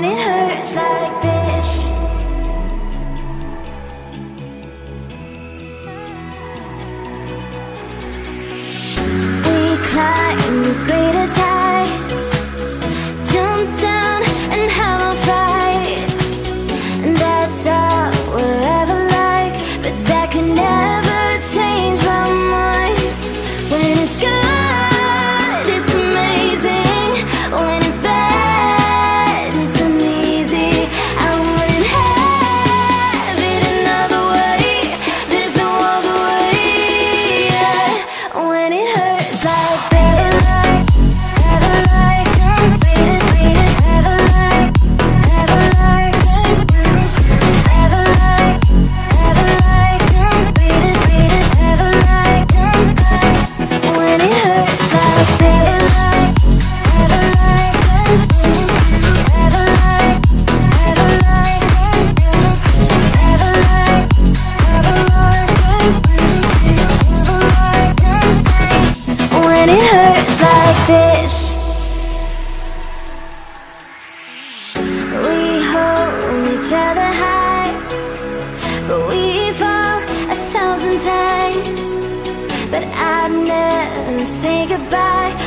when it hurts like this. We climb the greatest heights, jump down and have a fight, and that's all we're ever like. But that can never change my mind. When it's good, it's amazing. When it's bad, each other high, but we fall 1,000 times. But I'd never say goodbye.